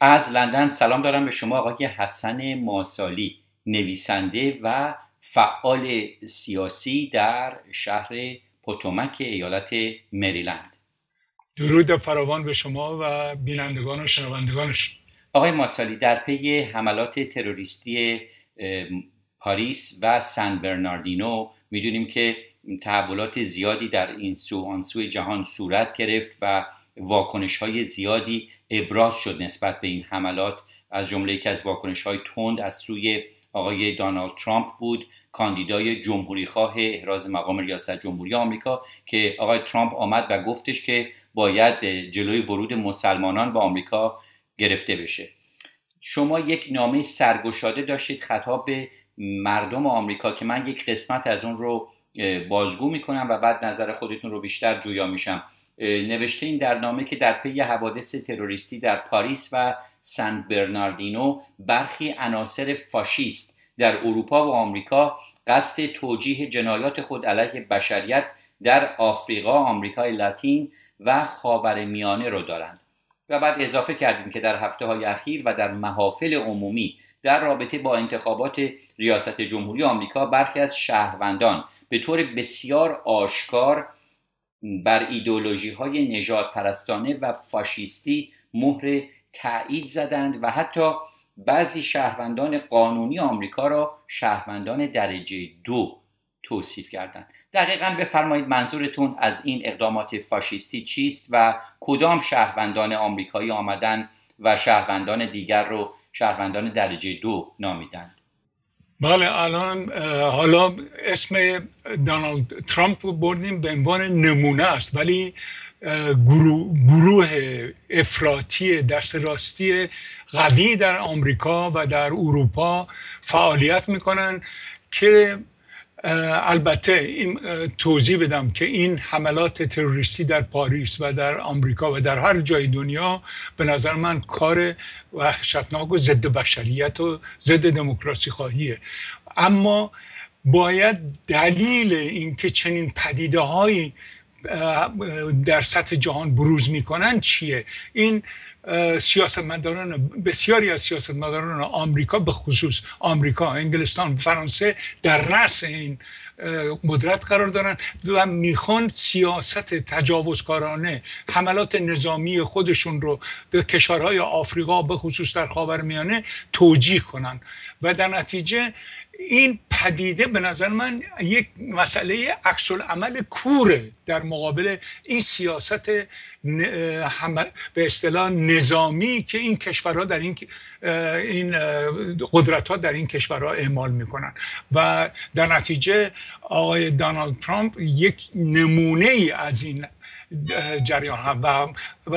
از لندن سلام دارم به شما آقای حسن ماسالی، نویسنده و فعال سیاسی در شهر پوتومک ایالت مریلند. درود فراوان به شما و بینندگان و شنوندگانش. آقای ماسالی، در پی حملات تروریستی پاریس و سن برناردینو میدونیم که تحولات زیادی در این سو آن سوی جهان صورت گرفت و واکنش‌های زیادی ابراز شد نسبت به این حملات، از جمله یکی از واکنش‌های تند از سوی آقای دونالد ترامپ بود، کاندیدای جمهوریخواه احراز مقام ریاست جمهوری آمریکا، که آقای ترامپ آمد و گفتش که باید جلوی ورود مسلمانان به آمریکا گرفته بشه. شما یک نامه سرگشاده داشتید خطاب به مردم آمریکا که من یک قسمت از اون رو بازگو میکنم و بعد نظر خودتون رو بیشتر جویا میشم. نوشته این در نامه که در پی حوادث تروریستی در پاریس و سن برناردینو برخی عناصر فاشیست در اروپا و آمریکا قصد توجیه جنایات خود علیه بشریت در آفریقا، آمریکای لاتین و خاورمیانه را دارند. و بعد اضافه کردیم که در هفته‌های اخیر و در محافل عمومی در رابطه با انتخابات ریاست جمهوری آمریکا برخی از شهروندان به طور بسیار آشکار بر ایدئولوژی‌های نژادپرستانه و فاشیستی مهر تأیید زدند و حتی بعضی شهروندان قانونی آمریکا را شهروندان درجه 2 توصیف کردند. دقیقاً بفرمایید منظورتون از این اقدامات فاشیستی چیست و کدام شهروندان آمریکایی آمدند و شهروندان دیگر رو شهروندان درجه 2 نامیدند؟ بله، الان حالا اسم دونالد ترامپ رو بردیم به عنوان نمونه است، ولی گروه افراطی دست راستی قوی در آمریکا و در اروپا فعالیت میکنن که البته این توضیح بدم که این حملات تروریستی در پاریس و در آمریکا و در هر جای دنیا به نظر من کار وحشتناک و ضد بشریت و ضد دموکراسی خواهیه، اما باید دلیل این که چنین پدیده هایی در سطح جهان بروز میکنن چیه؟ این بسیاری از سیاستمداران آمریکا، به خصوص آمریکا، انگلستان، فرانسه در رأس این قدرت قرار دارن و میخوان سیاست تجاوزکارانه حملات نظامی خودشون رو در کشورهای آفریقا به خصوص در خاورمیانه توجیه کنن و در نتیجه این پدیده به نظر من یک مسئله عکس العمل کوره در مقابل این سیاست به اصطلاح نظامی که این کشورها در این قدرت‌ها در این کشورها اعمال میکنن و در نتیجه آقای دونالد ترامپ یک نمونه‌ای از این جریان و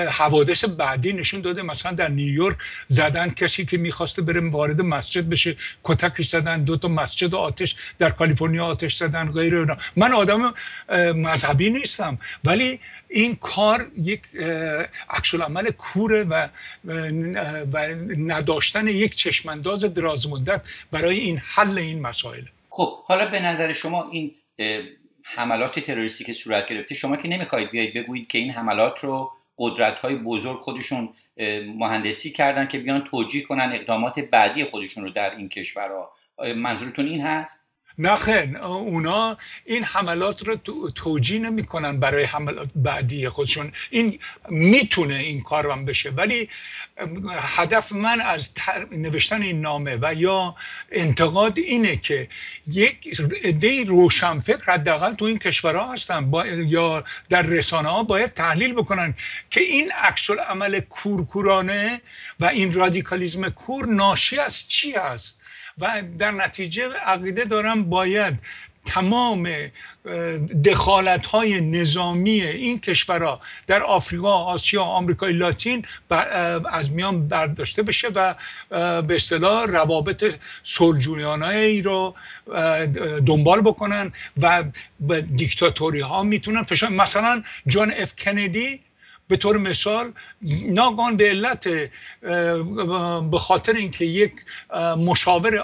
حوادث بعدی نشون داده. مثلا در نیویورک زدن کسی که میخواسته بره وارد مسجد بشه، کتکش زدن، دو تا مسجد آتش در کالیفرنیا آتش زدن، غیره. من آدم مذهبی نیستم، ولی این کار یک عکس العمل کوره و نداشتن یک چشمانداز درازمدت برای این حل این مسائل. خب حالا به نظر شما این حملات تروریستی که صورت گرفته، شما که نمیخواید بیایید بگویید که این حملات رو قدرت‌های بزرگ خودشون مهندسی کردن که بیان توجیه کنن اقدامات بعدی خودشون رو در این کشورها، منظورتون این هست؟ نه خیر، اونا این حملات رو توجیه نمی‌کنن برای حملات بعدی خودشون. این میتونه این کارم بشه، ولی هدف من از نوشتن این نامه و یا انتقاد اینه که یک عده روشنفکر حداقل تو این کشورها هستن یا در رسانه‌ها باید تحلیل بکنن که این عکس العمل کورکورانه و این رادیکالیسم کور ناشی از چی است و در نتیجه عقیده دارم باید تمام دخالت‌های نظامی این کشورها در آفریقا، آسیا، آمریکای لاتین از میان برداشته بشه و به اصطلاح روابط صلح‌جویانه‌ای رو دنبال بکنن و دیکتاتوری‌ها میتونن فشار. مثلا جان اف کندی به طور مثال ناگهان به خاطر اینکه یک مشاور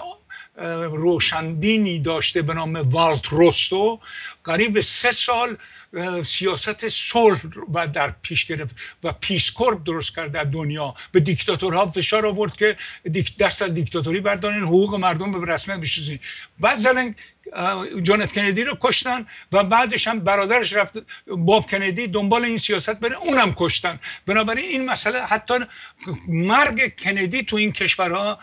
روشندینی داشته به نام والت روستو، قریب 3 سال سیاست صلح و در پیش گرفت و پیس کورپ درست کرد در دنیا، به دیکتاتورها فشار آورد که دست از دیکتاتوری بردارین، حقوق مردم به رسمیت بشناسین. بعد زدن جان اف کندی رو کشتن و بعدش هم برادرش رفت باب کندی دنبال این سیاست بره، اونم کشتن. بنابراین این مسئله حتی مرگ کندی تو این کشورها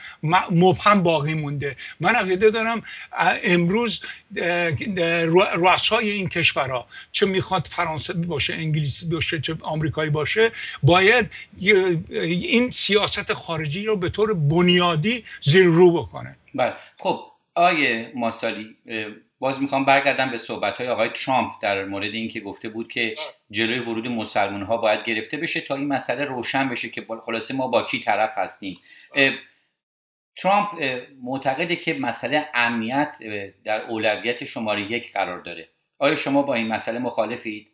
مبهم باقی مونده. من عقیده دارم امروز رؤسای این کشورها، چه میخواد فرانسوی باشه، انگلیسی باشه، چه آمریکایی باشه، باید این سیاست خارجی رو به طور بنیادی زیر رو بکنه. بله، خب آیه ماسالی، باز میخوام برگردم به صحبت‌های آقای ترامپ در مورد اینکه گفته بود که جلوی ورود مسلمان‌ها باید گرفته بشه تا این مسئله روشن بشه که خلاصه ما با کی طرف هستیم. ترامپ معتقده که مسئله امنیت در اولویت شماره 1 قرار داره. آیا شما با این مسئله مخالفید؟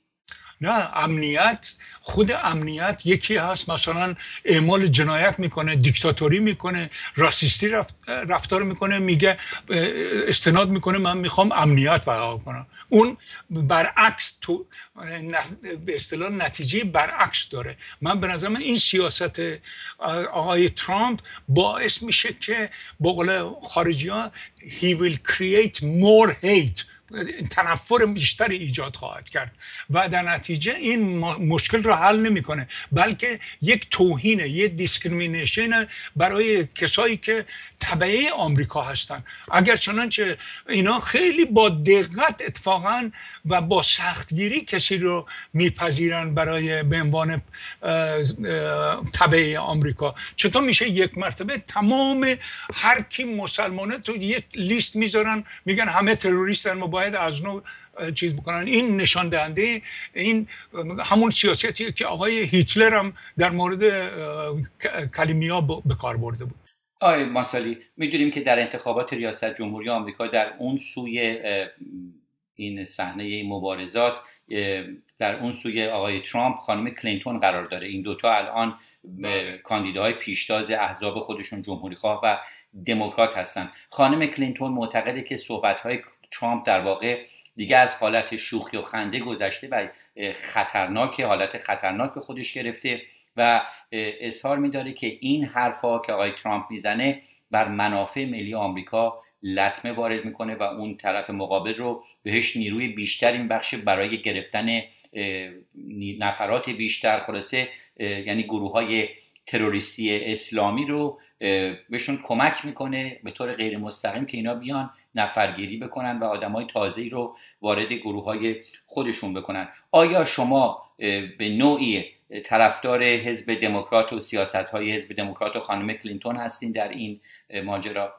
نه، امنیت، خود امنیت یکی هست. مثلا اعمال جنایت میکنه، دیکتاتوری میکنه، راسیستی رفتار میکنه، میگه استناد میکنه من میخوام امنیت برقرار کنم. اون برعکس تو به اصطلاح نتیجه برعکس داره. من به نظرم این سیاست آقای ترامپ باعث میشه که به قول خارجی ها he will create more hate، تنفر بیشتری ایجاد خواهد کرد و در نتیجه این مشکل را حل نمیکنه، بلکه یک توهین، یک دیسکریمینیشن برای کسایی که تبعه آمریکا هستند. اگر چنانچه اینا خیلی با دقت اتفاقا و با سختگیری کسی رو میپذیرن برای به عنوان تبعه آمریکا، چطور میشه یک مرتبه تمام هر کی مسلمانه تو یک لیست میذارن، میگن همه تروریستن، باید از نو چیز بکنن؟ این نشان دهنده این همون سیاستی که آقای هیتلر هم در مورد کلیمیا به کار برده بود. آقای ماسالی، میدونیم که در انتخابات ریاست جمهوری آمریکا در اون سوی این صحنه مبارزات، در اون سوی آقای ترامپ خانم کلینتون قرار داره. این دوتا الان کاندیداهای پیشتاز احزاب خودشون، جمهوری‌خواه و دموکرات هستن. خانم کلینتون معتقده که صحبت‌های ترامپ در واقع دیگه از حالت شوخی و خنده گذشته و خطرناک، حالت خطرناک به خودش گرفته و اصرار می‌داره که این حرفا که آقای ترامپ میزنه بر منافع ملی آمریکا لطمه وارد میکنه و اون طرف مقابل رو بهش نیروی بیشتر این بخش برای گرفتن نفرات بیشتر، خلاصه یعنی گروه‌های تروریستی اسلامی رو بهشون کمک میکنه به طور غیر مستقیم که اینا بیان نفرگیری بکنن و آدمای تازه‌ای رو وارد گروه‌های خودشون بکنن. آیا شما به نوعی طرفدار حزب دموکرات و سیاست‌های حزب دموکرات و خانم کلینتون هستین در این ماجرا؟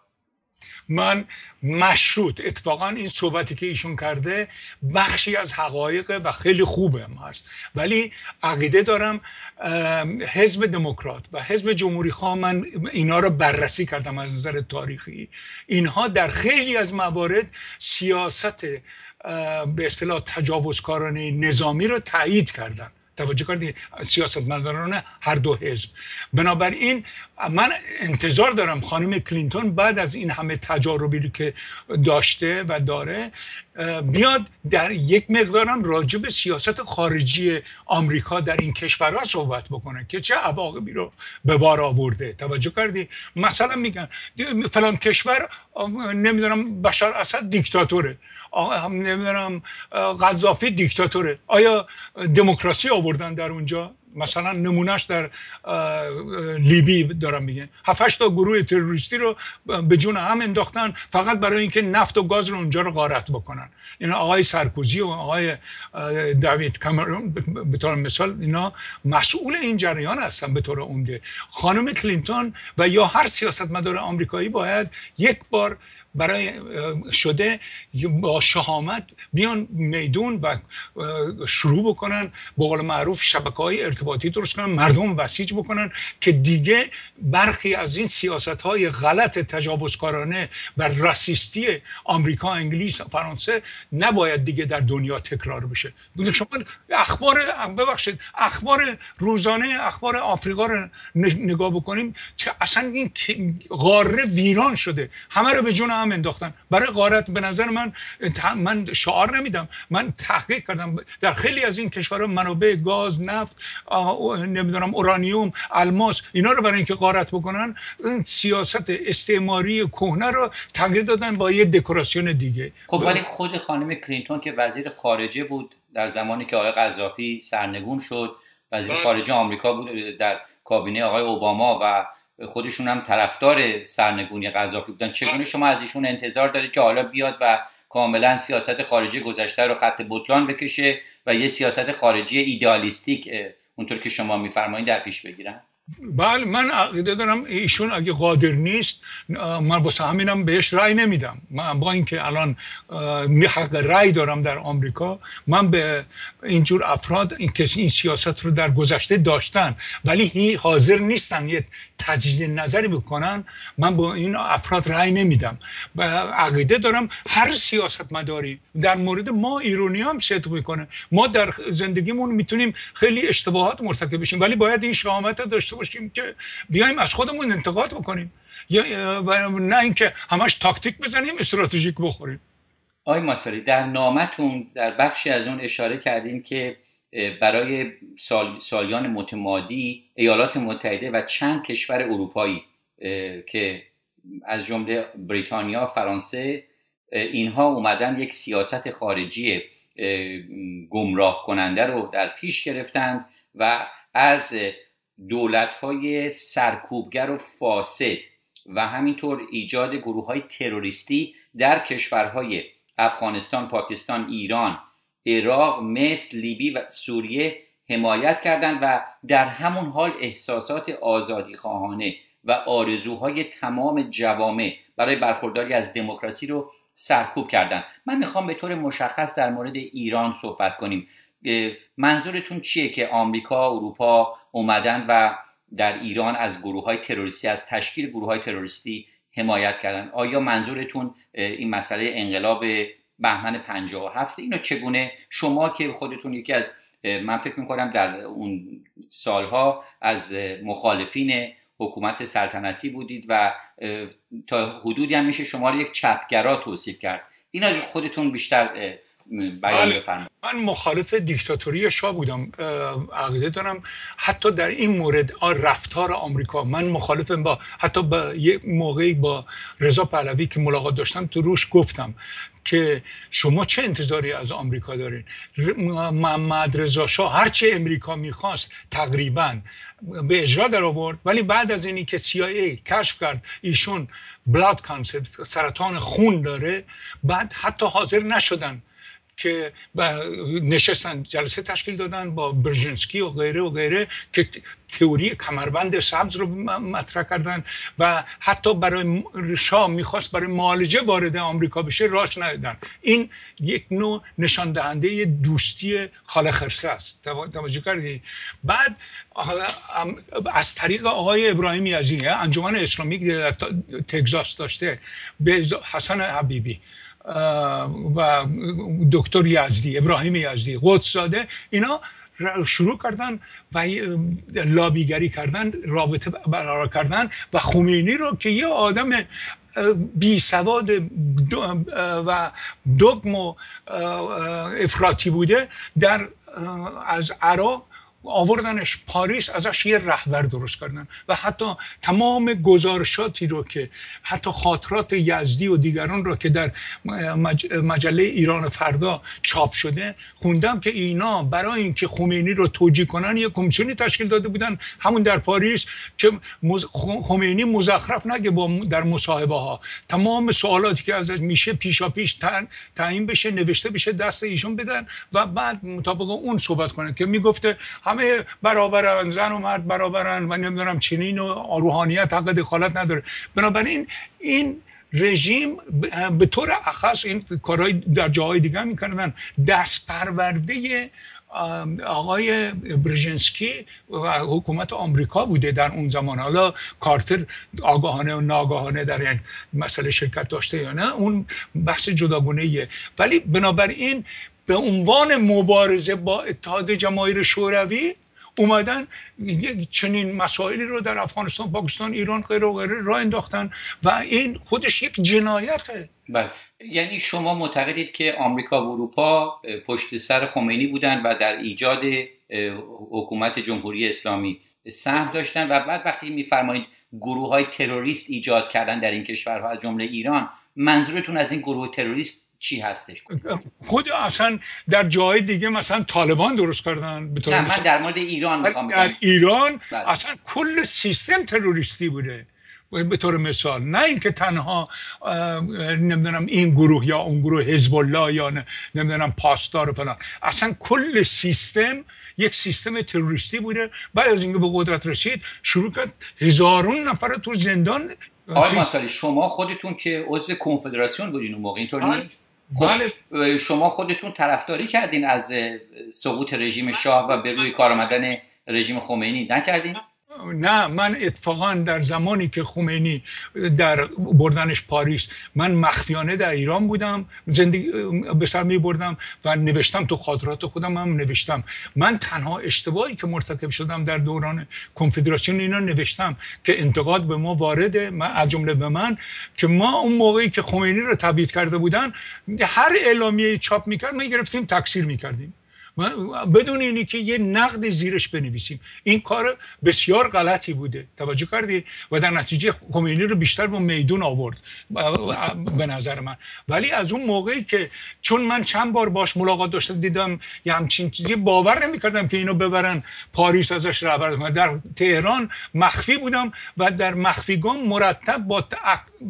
من مشروط، اتفاقا این صحبتی که ایشون کرده بخشی از حقایق و خیلی خوبه هم هست، ولی عقیده دارم حزب دموکرات و حزب جمهوری خواه، من اینا رو بررسی کردم از نظر تاریخی، اینها در خیلی از موارد سیاست به اصطلاح تجاوزکارانه نظامی رو تایید کردن. توجه کردید؟ سیاستمداران هر دو حزب. بنابراین من انتظار دارم خانم کلینتون بعد از این همه تجاربی که داشته و داره بیاد در یک مقدارم راجع به سیاست خارجی آمریکا در این کشورها صحبت بکنه که چه عواقبی رو به بار آورده. توجه کردی؟ مثلا میگن فلان کشور، نمیدونم، بشار اسد دیکتاتوره، نمیدونم قذافی دیکتاتوره، آیا دموکراسی آوردن در اونجا؟ مثلا نمونهش در لیبی دارم میگن، 7-8 تا گروه تروریستی رو به جون هم انداختن فقط برای اینکه نفت و گاز رو اونجا رو غارت بکنن. این آقای سرکوزی و آقای دیوید کامرون به طور مثال اینا مسئول این جریان هستن به طور عمده. خانم کلینتون و یا هر سیاستمدار آمریکایی باید یک بار برای شده با شهامت بیان میدون و شروع بکنن به قول معروف شبکه‌های ارتباطی درست کنن، مردم بسیج بکنن که دیگه برخی از این سیاست‌های غلط تجاوزکارانه و راسیستی آمریکا، انگلیس، فرانسه نباید دیگه در دنیا تکرار بشه. شما اخبار، ببخشید، اخبار روزانه، اخبار آفریقا رو نگاه بکنیم که اصلا این قاره ویران شده، همه رو به جون هم انداختن برای غارت. به نظر من شعار نمیدم، من تحقیق کردم. در خیلی از این کشورها منابع گاز، نفت، نمیدونم اورانیوم، الماس، اینا رو برای اینکه غارت بکنن این سیاست استعماری کهنه رو تغییر دادن با یه دکوراسیون دیگه. خب ولی خود خانم کلینتون که وزیر خارجه بود در زمانی که آقای قذافی سرنگون شد، وزیر خارجه آمریکا بود در کابینه آقای اوباما و خودشون هم طرفدار سرنگونی قذافی بودن، چگونه شما از ایشون انتظار دارید که حالا بیاد و کاملا سیاست خارجی گذشته رو خط بطلان بکشه و یه سیاست خارجی ایدئالیستیک اونطور که شما میفرمایید در پیش بگیرن؟ بله، من عقیده دارم ایشون اگه قادر نیست، من واسه همینم بهش رأی نمیدم. من با اینکه الان حق رأی دارم در آمریکا، من به اینجور افراد که این سیاست رو در گذشته داشتن ولی حاضر نیستن یه تجدید نظری بکنن، من با این افراد رأی نمیدم. و عقیده دارم هر سیاستمداری در مورد ما ایرانی هم صدق میکنه. ما در زندگیمون میتونیم خیلی اشتباهات مرتکب بشیم ولی باید این شجاعت داشته باشیم که بیایم از خودمون انتقاد بکنیم و نه اینکه همش تاکتیک بزنیم، استراتژیک بخوریم. آقای ماسری، در نامتون در بخشی از اون اشاره کردیم که برای سالیان متمادی ایالات متحده و چند کشور اروپایی که از جمله بریتانیا، فرانسه، اینها اومدن یک سیاست خارجی گمراه کننده رو در پیش گرفتند و از دولت‌های سرکوبگر و فاسد و همینطور ایجاد گروه‌های تروریستی در کشورهای افغانستان، پاکستان، ایران، عراق، مصر، لیبی و سوریه حمایت کردند و در همون حال احساسات آزادیخواهانه و آرزوهای تمام جوامع برای برخورداری از دموکراسی رو سرکوب کردند. من میخوام به طور مشخص در مورد ایران صحبت کنیم. منظورتون چیه که آمریکا، اروپا اومدن و در ایران از گروه‌های تروریستی، از تشکیل گروه‌های تروریستی حمایت کردن؟ آیا منظورتون این مسئله انقلاب بهمن 57؟ اینو چگونه شما که خودتون یکی از، من فکر می‌کنم در اون سالها از مخالفین حکومت سلطنتی بودید و تا حدودی هم میشه شما رو یک چپگرا توصیف کرد، اینا خودتون بیشتر بیان بفرمایید. من مخالف دیکتاتوری شاه بودم، عقیده دارم حتی در این مورد رفتار آمریکا، من مخالفم. با حتی با یک موقعی با رضا پهلوی که ملاقات داشتم تو روش گفتم که شما چه انتظاری از آمریکا دارین؟ محمد رضا شاه هرچی امریکا میخواست تقریبا به اجرا در آورد، ولی بعد از اینی که CIA کشف کرد ایشون بلاد کانسر، سرطان خون داره، بعد حتی حاضر نشدن که نشستن جلسه تشکیل دادن با برژینسکی و غیره و غیره که تئوری کمربند سبز رو مطرح کردن و حتی برای شاه میخواست برای معالجه وارد آمریکا بشه راش ندادن. این یک نوع نشان دهنده دوستی خاله خرسه است، توجه کردی؟ بعد از طریق آقای ابراهیم یزدی، انجمن اسلامی که در تگزاس داشته، به حسن حبیبی و دکتر یزدی، ابراهیم یزدی، قدس‌زاده، اینا شروع کردن و لابیگری کردن، رابطه برقرار کردن و خمینی رو که یه آدم بی سواد و دگم و افراطی بوده در از عراق آوردنش پاریس، ازش یه رهبر درست کردن و حتی تمام گزارشاتی رو که حتی خاطرات یزدی و دیگران رو که در مجله ایران فردا چاپ شده خوندم که اینا برای اینکه خمینی رو توجیه کنن یه کمیسیونی تشکیل داده بودن همون در پاریس که خمینی مزخرف نگه در مصاحبه ها، تمام سوالاتی که ازش میشه پیشاپیش تعیین بشه، نوشته بشه، دست ایشون بدن و بعد مطابق اون صحبت کنن که میگفته همه برابرن، زن و مرد برابرن و نمیدونم چنین و روحانیت حق دخالت نداره. بنابراین این رژیم به طور اخص این کارهای در جاهای دیگه میکردن. دست پرورده آقای برژینسکی و حکومت آمریکا بوده در اون زمان. حالا کارتر آگاهانه و ناگاهانه در این مسئله شرکت داشته یا نه اون بحث جداگونه‌ایه، ولی بنابراین به عنوان مبارزه با اتحاد جماهیر شوروی اومدن چنین مسائلی رو در افغانستان، پاکستان، ایران، غیره و غیره راه انداختن و این خودش یک جنایته. بله، یعنی شما معتقدید که آمریکا و اروپا پشت سر خمینی بودن و در ایجاد حکومت جمهوری اسلامی سهم داشتن و بعد وقتی میفرمایید گروه‌های تروریست ایجاد کردن در این کشورها از جمله ایران، منظورتون از این گروه تروریست چی هستش؟ خود اصلا در جای دیگه مثلا طالبان درست کردن. نه، من در مورد ایران میخوام بگم. در ایران اصلا کل سیستم تروریستی بوده به طور مثال، نه اینکه تنها نمیدونم این گروه یا اون گروه، حزب الله یا نمیدونم پاسدار و فلان، اصلا کل سیستم یک سیستم تروریستی بوده. بعد از اینکه به قدرت رسید شروع کرد هزاران نفر تو زندان. آقای مصطفی شما خودتون که عضو کنفدراسیون بودین اون موقع، اینطور نیست؟ بله. شما خودتون طرفداری کردین از سقوط رژیم شاه و به روی کار آمدن رژیم خمینی، نکردین؟ نه، من اتفاقا در زمانی که خمینی در بردنش پاریس، من مخفیانه در ایران بودم، زندگی به سر می بردم و نوشتم، تو خاطرات خودم هم نوشتم. من تنها اشتباهی که مرتکب شدم در دوران کنفدراسیون اینا نوشتم که انتقاد به ما وارده، من از جمله به من، که ما اون موقعی که خمینی رو تبعید کرده بودن هر اعلامیه چاپ میکرد ما گرفتیم تکثیر میکردیم بدون اینی که یه نقد زیرش بنویسیم. این کار بسیار غلطی بوده، توجه کردی؟ و در نتیجه خمینی رو بیشتر به میدون آورد به نظر من. ولی از اون موقعی که، چون من چند بار باش ملاقات داشتم، دیدم یه همچین چیزی، باور نمی‌کردم که اینو ببرن پاریس ازش رهبر. من در تهران مخفی بودم و در مخفیگان مرتب با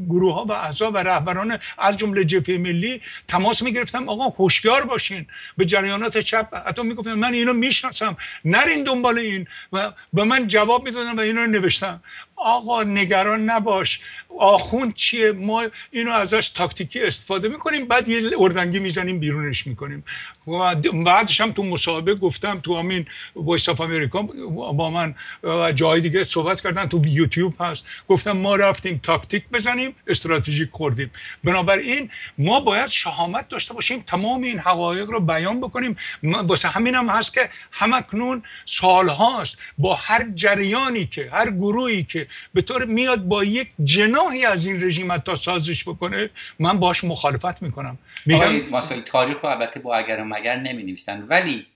گروه‌ها و احزاب و رهبران از جمله جبهه ملی تماس می‌گرفتم، آقا هوشیار باشین، به جریانات چپ حتی میگفتن من اینو میشناسم، نرین دنبال این، و به من جواب میدادن و اینو نوشتم، آقا نگران نباش، آخوند چیه، ما اینو ازش تاکتیکی استفاده میکنیم، بعد یه اردنگی میزنیم بیرونش میکنیم. و بعدش هم تو مصاحبه گفتم، تو همین وایس آف امریکا با من و جای دیگه صحبت کردن، تو یوتیوب هست، گفتم ما رفتیم تاکتیک بزنیم، استراتژیک خوردیم. بنابراین ما باید شهامت داشته باشیم، تمام این حقایق رو بیان بکنیم. واسه همین هم هست که همکنون سال هاست با هر جریانی که، هر گروهی که به طور میاد با یک جناحی از این رژیم تا سازش بکنه، من باش مخالفت میکنم. میگم مسائل تاریخ رو البته با اگر و مگر نمینویسن،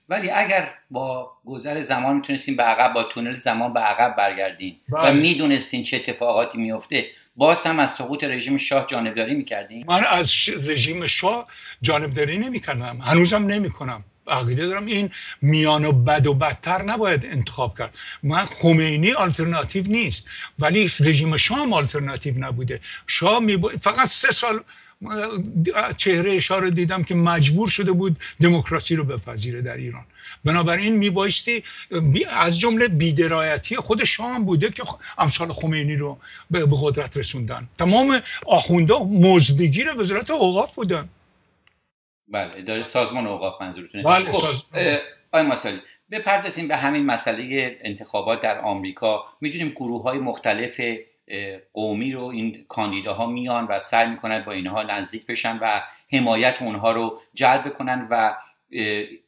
ولی اگر با گذر زمان میتونستین به عقب، با تونل زمان به عقب برگردین و میدونستین چه اتفاقاتی میفته، باز هم از سقوط رژیم شاه جانبداری میکردین؟ من از رژیم شاه جانبداری نمیکردم، هنوزم نمیکنم. عقیده دارم این میان و بد و بدتر نباید انتخاب کرد. من خمینی آلترناتیو نیست، ولی رژیم شاه هم آلترناتیو نبوده. شاه فقط 3 سال چهره شاه رو دیدم که مجبور شده بود دموکراسی رو بپذیره در ایران. بنابراین میبایستی، از جمله بی‌درایتی خود شاه هم بوده که امثال خمینی رو به قدرت رسوندن. تمام آخوندا مزدگیر وزارت اوقاف بودن. بله، اداره سازمان اوقاف منظورتونه. بله. آقای مصطفی بپردازیم به همین مسئله انتخابات در آمریکا. میدونیم گروه‌های مختلف قومی رو این کاندیداها میان و سعی میکنن با اینها نزدیک بشن و حمایت اونها رو جلب کنن و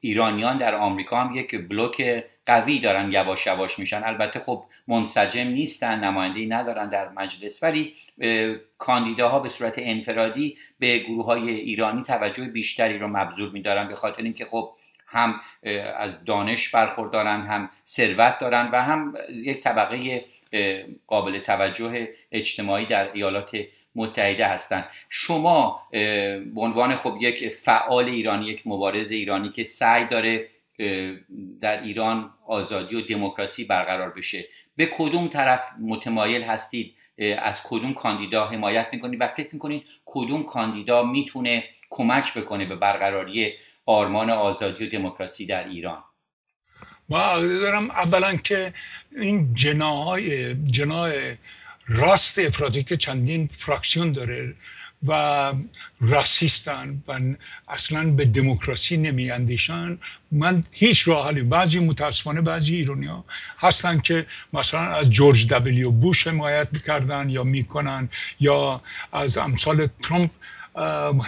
ایرانیان در آمریکا هم یک بلوک قوی دارن، یواش یواش میشن. البته خب منسجم نیستن، نماینده‌ای ندارن در مجلس، ولی کاندیداها به صورت انفرادی به گروه‌های ایرانی توجه بیشتری رو مبذول می‌دارن، به خاطر اینکه خب هم از دانش برخوردارن، هم ثروت دارن و هم یک طبقه قابل توجه اجتماعی در ایالات متحده هستند. شما به عنوان خب یک فعال ایرانی، یک مبارز ایرانی که سعی داره در ایران آزادی و دموکراسی برقرار بشه، به کدوم طرف متمایل هستید؟ از کدوم کاندیدا حمایت میکنید و فکر میکنید کدوم کاندیدا میتونه کمک بکنه به برقراری آرمان آزادی و دموکراسی در ایران؟ ما عقیده دارم اولا که این جناح راست افراطی که چندین فراکسیون داره و راسیستن و اصلا به دموکراسی نمیاندیشن، من هیچ راه حلی، بعضی متاسفانه بعضی ایرانی‌ها هستن که مثلا از جورج دبلیو بوش حمایت می‌کردن یا میکنن، یا از امثال ترامپ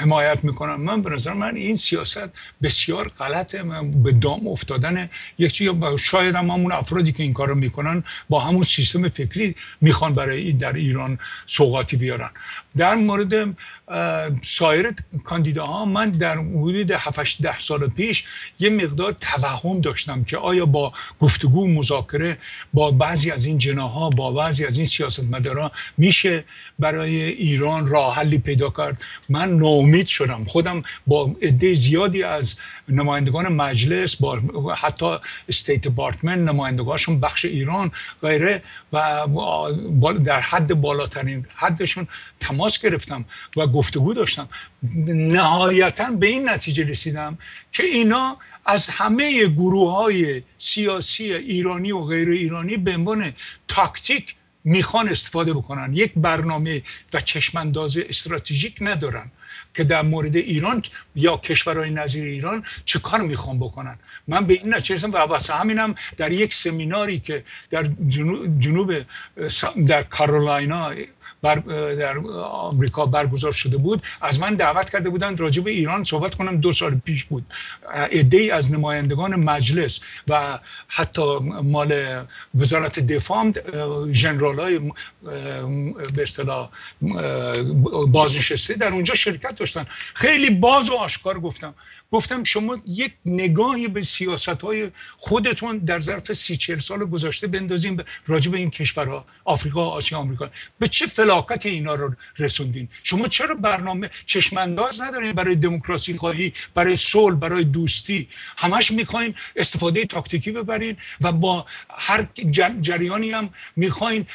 حمایت میکنن. من به نظر من این سیاست بسیار غلطه، به دام افتادن یک چیز. شاید هم همون افرادی که این کارو میکنن با همون سیستم فکری میخوان برای در ایران سوغاتی بیارن. در مورد سایر کاندیداها، من در حدود 7-8 سال پیش یه مقدار توهم داشتم که آیا با گفتگو مذاکره با بعضی از این جناها، با بعضی از این سیاستمدارا میشه برای ایران راه حلی پیدا کرد. من ناامید شدم. خودم با عده زیادی از نمایندگان مجلس، با حتی استیت دپارتمنت، نمایندگانشون بخش ایران غیره و در حد بالاترین حدشون تماس گرفتم و گفتگو داشتم. نهایتاً به این نتیجه رسیدم که اینا از همه گروه‌های سیاسی ایرانی و غیر ایرانی به عنوان تاکتیک میخوان استفاده بکنن. یک برنامه و چشمانداز استراتژیک ندارن که در مورد ایران یا کشورهای نظیر ایران چه کار میخوان بکنن. من به این نتیجه رسیدم و واسه همینم در یک سمیناری که در جنوب در کارولاینا در آمریکا برگزار شده بود، از من دعوت کرده بودند راجع به ایران صحبت کنم. 2 سال پیش بود. عده‌ای از نمایندگان مجلس و حتی مال وزارت دفاع، ژنرال‌های به اصطلاح بازنشسته در اونجا شرکت داشتن. خیلی باز و آشکار گفتم شما یک نگاهی به سیاست‌های خودتون در ظرف 30-40 سال گذشته بندازین راجع به این کشورها، آفریقا، آسیا، آمریکا، به چه فلاکت اینا رو رسوندین. شما چرا برنامه چشمانداز ندارین برای دموکراسی خواهی، برای صلح، برای دوستی؟ همش میخواین استفاده تاکتیکی ببرین و با هر جریانی هم میخواین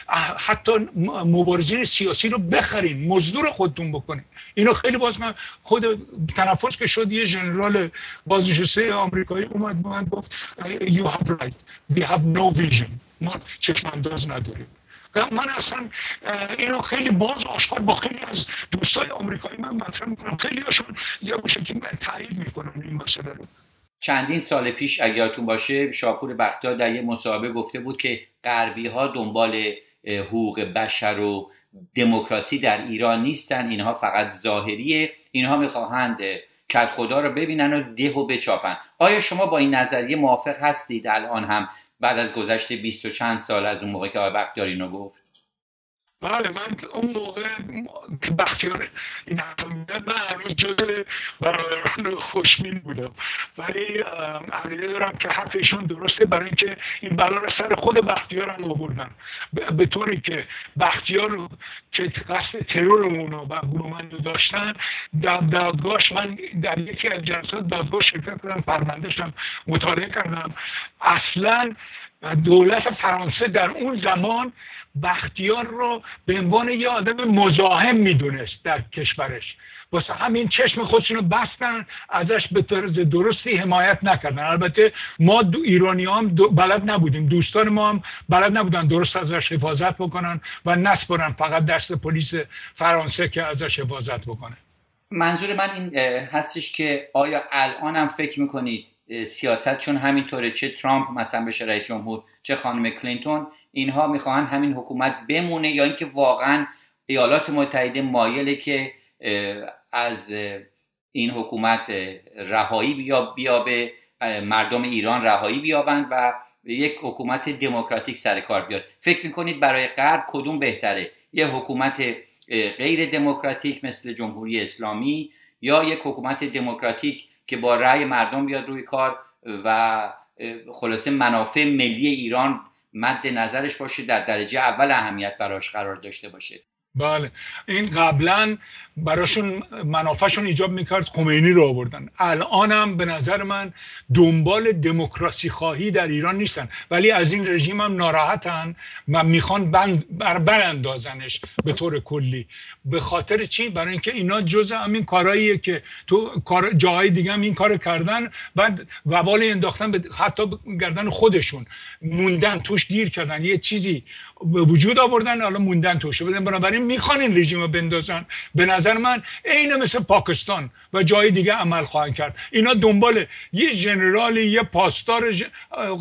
حتی مبارزین سیاسی رو بخرین، مزدور خودتون بکنین. اینو خیلی باز من خود تنفس که شد، یه ژنرال بازنشسته آمریکایی اومد به من گفت you have right, we have no vision. ما چشمانداز نداریم. من اصلا اینو خیلی باز آشکار با خیلی از دوستای آمریکایی من مطرح میکنم. خیلی هاشون یا باشه که من تایید میکنم این مسئله رو. چندین سال پیش اگه یادتون باشه، شاپور بختیار در یه مصاحبه گفته بود که غربی ها دنبال حقوق بشر و دموکراسی در ایران نیستن، اینها فقط ظاهریه، اینها میخواهند کدخدا رو ببینن و ده و بچاپن. آیا شما با این نظریه موافق هستید الان هم، بعد از گذشت 20 و چند سال از اون موقع که آقای بختیار اینو گفت؟ بله، من اون موقع که بختیار این حرفو می‌زد، من هنوز جزو برادران خوشبین بودم، ولی عقیده دارم که حرفشون درسته، برای اینکه این بلا رو سر خود بختیار هم آوردن، به طوری که بختیار که قصد ترورمون و گروه‌مندی داشتن، در دادگاهش من در یکی از جلسات دادگاه شرکت کردم، پرونده‌شم مطالعه کردم. اصلاً دولت فرانسه در اون زمان بختیار رو به عنوان یه آدم مزاحم میدونست در کشورش، واسه همین چشم خودشون رو بستن، ازش به طرز درستی حمایت نکردن. البته ما ایرانی هم بلد نبودیم، دوستان ما هم بلد نبودن درست ازش حفاظت بکنن و نسپرن فقط دست پلیس فرانسه که ازش حفاظت بکنه. منظور من این هستش که آیا الان هم فکر میکنید سیاست، چون همینطوره، چه ترامپ مثلا بشه رئیس جمهور، چه خانم کلینتون، اینها میخوان همین حکومت بمونه، یا اینکه واقعا ایالات متحده مایله که از این حکومت رهایی بیابه، مردم ایران رهایی بیابند و یک حکومت دموکراتیک سر کار بیاد؟ فکر میکنید برای غرب کدوم بهتره، یه حکومت غیر دموکراتیک مثل جمهوری اسلامی، یا یک حکومت دموکراتیک که با رأی مردم بیاد روی کار و خلاصه منافع ملی ایران مد نظرش باشه، در درجه اول اهمیت براش قرار داشته باشه؟ بله، این قبلا براشون منافعشون ایجاب میکرد، خمینی رو آوردن. الان هم به نظر من دنبال دموکراسی خواهی در ایران نیستن، ولی از این رژیم هم ناراحتن و میخوان براندازنش به طور کلی. به خاطر چی؟ برای اینکه اینا جزء همین کارهاییه که تو جاهای دیگه هم این کار کردن، بعد وبال انداختن به حتی گردن خودشون، موندن توش، گیر کردن، یه چیزی به وجود آوردن، حالا موندن توش. بنابراین میخوان این رژیم رو بندازن. به نظر من عین مثل پاکستان و جای دیگه عمل خواهند کرد. اینا دنبال یه ژنرال، یه پاسدار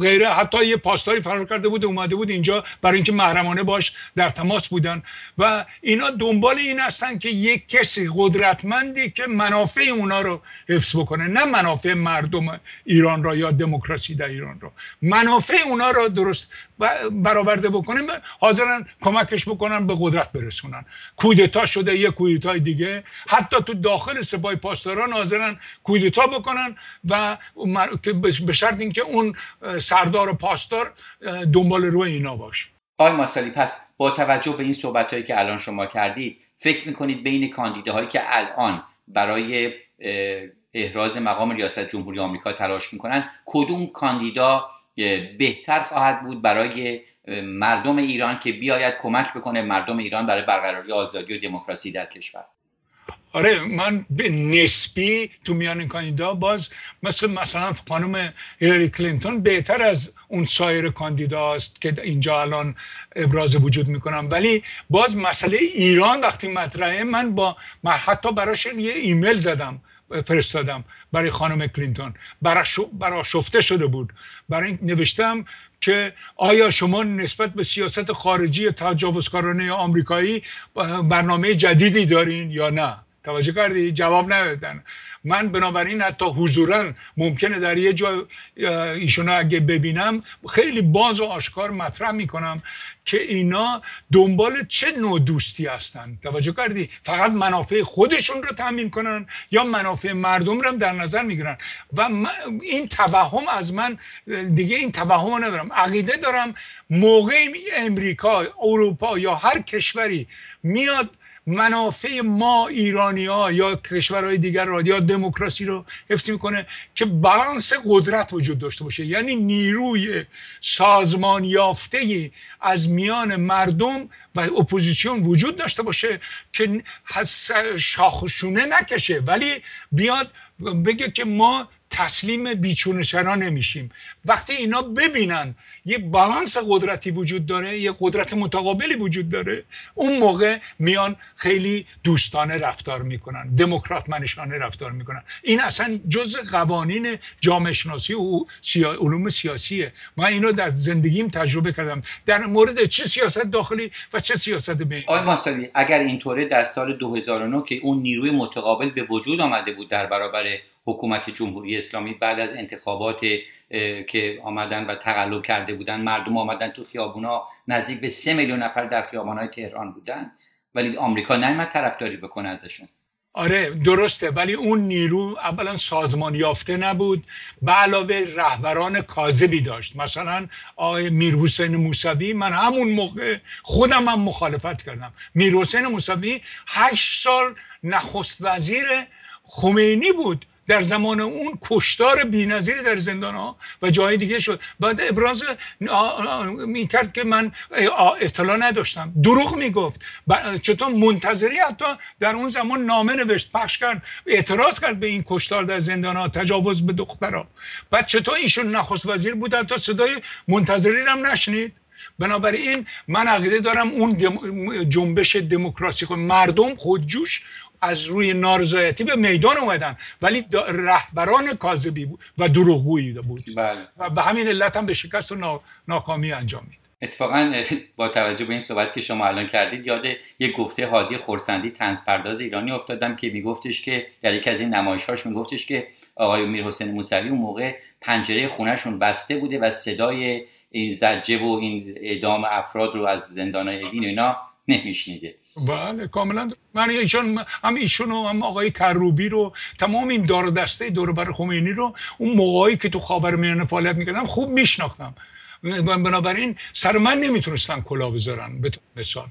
غیره، حتی یه پاسداری فرار کرده بود اومده بود اینجا برای اینکه محرمانه باش در تماس بودن، و اینا دنبال این هستن که یک کسی قدرتمندی که منافع اونا رو حفظ بکنه، نه منافع مردم ایران را یا دموکراسی در ایران را، منافع اونا را درست برآورده بکنیم، حاضرن کمکش بکنن به قدرت برسونن. کودتا شده، یک کودتای دیگه، حتی تو داخل سپاه پاسداران حاضرن کودتا بکنن و به شرط اینکه اون سردار و پاسدار دنبال روی اینا باشه. آقای ماسالی، پس با توجه به این صحبتایی که الان شما کردید، فکر میکنید بین کاندیداهایی که الان برای احراز مقام ریاست جمهوری آمریکا تلاش میکنن، کدوم کاندیدا بهتر خواهد بود برای مردم ایران که بیاید کمک بکنه مردم ایران برای برقراری آزادی و دموکراسی در کشور؟ آره، من به نسبی تو میان کاندیدا باز مثلا خانم هیلاری کلینتون بهتر از اون سایر کاندیدا است که اینجا الان ابراز وجود میکنم، ولی باز مسئله ایران وقتی مطرحه، من حتی براش یه ایمیل زدم فرستادم برای خانم کلینتون، برآشفته شده بود، برای این نوشتم که آیا شما نسبت به سیاست خارجی تجاوزکارانه آمریکایی برنامه جدیدی دارین یا نه؟ توجه کردی؟ جواب ندادن. من بنابراین حتی حضورا ممکنه در یه جا ایشونا اگه ببینم خیلی باز و آشکار مطرح میکنم که اینا دنبال چه نوع دوستی هستن. توجه کردی؟ فقط منافع خودشون رو تامین کنن یا منافع مردم رو هم در نظر میگیرن؟ و این توهم از من دیگه، این توهم رو ندارم. عقیده دارم موقعی امریکا، اروپا یا هر کشوری میاد منافع ما ایرانی ها یا کشورهای دیگر را یا دموکراسی رو حفظ میکنه که بالانس قدرت وجود داشته باشه، یعنی نیروی سازمان یافته از میان مردم و اپوزیسیون وجود داشته باشه که شاخشونه نکشه، ولی بیاد بگه که ما تسلیم بیچون چرا نمیشیم. وقتی اینا ببینن یه بالانس قدرتی وجود داره، یه قدرت متقابلی وجود داره، اون موقع میان خیلی دوستانه رفتار میکنن، دموکرات منشانه رفتار میکنن. این اصلا جزء قوانین جامعه شناسی و علوم سیاسیه. من اینو در زندگیم تجربه کردم در مورد چه سیاست داخلی و چه سیاست بیرونی. آقای ماسالی، اگر اینطوره در سال 2009 که اون نیروی متقابل به وجود آمده بود در برابر حکومت جمهوری اسلامی بعد از انتخابات که آمدن و تقلب کرده بودن، مردم آمدن تو خیابونا، نزدیک به 3 میلیون نفر در خیابان‌های تهران بودن، ولی آمریکا نیامد طرفداری بکنه ازشون. آره درسته، ولی اون نیرو اولا سازمان یافته نبود، به علاوه رهبران کاذبی داشت. مثلا آقای میرحسین موسوی، من همون موقع خودم هم مخالفت کردم. میرحسین موسوی 8 سال نخست وزیر خمینی بود، در زمان اون کشتار بی‌نظیری در زندان‌ها و جای دیگه شد. بعد ابراز میکرد که من اطلاع نداشتم، دروغ میگفت. چطور منتظری حتی در اون زمان نامه نوشت، پخش کرد، اعتراض کرد به این کشتار در زندان‌ها، تجاوز به دخترها. بعد چطور ایشون نخست وزیر بود حتی صدای منتظری هم نشنید؟ بنابراین من عقیده دارم اون جنبش دموکراسی که مردم خودجوش از روی نارضایتی به میدان اومدن، ولی رهبران کاذبی و دروغگویی بود و به همین علت هم به شکست و ناکامی انجامید. اتفاقا با توجه به این صحبت که شما الان کردید، یاد یک گفته هادی خورسندی طنزپرداز ایرانی افتادم که میگفتش که در یکی از این نمایش‌هاش میگفتش که آقای میرحسین موسوی اون موقع پنجره خونه‌شون بسته بوده و صدای این زجه و این اعدام افراد رو از زندان‌های اوین اینا نمیشنیده. بله کاملا. من ایشونو هم آقای کروبی رو، تمام این دار و دسته دور بر خمینی رو اون موقعی که تو خاورمیانه فعالیت میکردم خوب میشناختم، بنابراین سر من نمیتونستن کلا بذارن. به مثال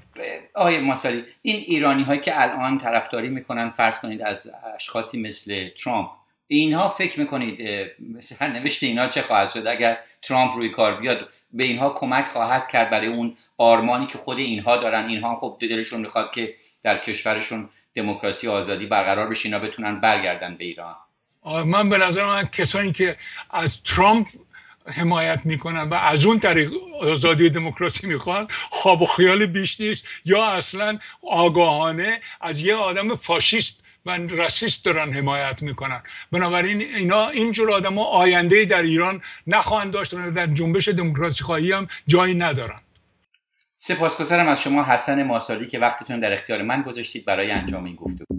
آقای ماسالی، این ایرانی هایی که الان طرفداری میکنن فرض کنید از اشخاصی مثل ترامپ، اینها فکر میکنید سرنوشت اینا چه خواهد شد اگر ترامپ روی کار بیاد؟ به اینها کمک خواهد کرد برای اون آرمانی که خود اینها دارن؟ اینها هم خب دلشون میخواد که در کشورشون دموکراسی و آزادی برقرار بشه، اینا بتونن برگردن به ایران. من به نظر من کسانی که از ترامپ حمایت میکنن و از اون طریق آزادی و دموکراسی میخوان، خواب و خیال بیش نیست، یا اصلا آگاهانه از یه آدم فاشیست و راسیست دارن حمایت میکنن. بنابراین اینا اینجور آدما آینده‌ای در ایران نخواهند داشت و در جنبش دموکراسی خواهی هم جایی ندارن. سپاسگزارم از شما حسن ماسالی که وقتتون در اختیار من گذاشتید برای انجام این گفتگو.